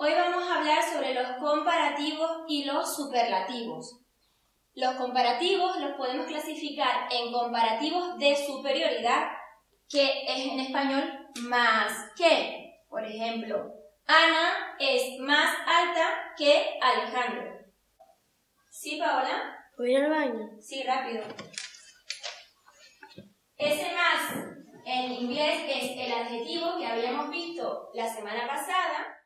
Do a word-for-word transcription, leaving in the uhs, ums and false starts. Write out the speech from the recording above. Hoy vamos a hablar sobre los comparativos y los superlativos. Los comparativos los podemos clasificar en comparativos de superioridad, que es en español más que. Por ejemplo, Ana es más alta que Alejandro. ¿Sí, Paola? Voy al baño. Sí, rápido. Ese más en inglés es el adjetivo que habíamos visto la semana pasada.